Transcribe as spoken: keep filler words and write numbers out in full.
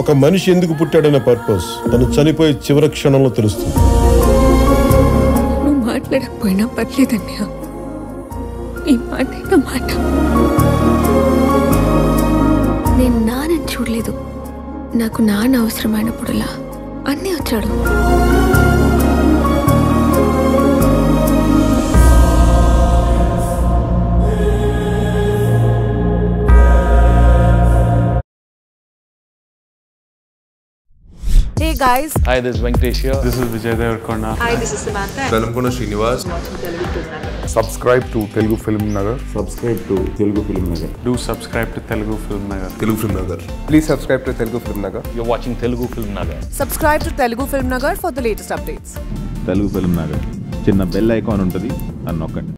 ఒక మనిషి ఎందుకు పుట్టాడన్న పర్పస్ తను చనిపోయే చివరి క్షణంలో తెలుస్తుంది. నువ్వు మాట్లాడకపోయినా పర్లేదన్నయ్య, ఈ మాటే నా మాట. నేను నాన్నని చూడలేదు. నాకు నాన్న అవసరమైనప్పుడులా అన్నీ వచ్చాడు. Hey guys. Hi, this is Venkatesh here. This is Vijay Devar Kaurna. Hi, this is Samantha. Salam Kuna, Srinivas. Watching Telugu Film Nagar. Subscribe to Telugu Film Nagar. Subscribe to Telugu Film Nagar. Do subscribe to Telugu Film Nagar. Telugu Film Nagar. Please subscribe to Telugu Film Nagar. You're watching Telugu Film Nagar. Subscribe to Telugu Film Nagar for the latest updates. Telugu Film Nagar. Chinna bell icon untadi, annokandi.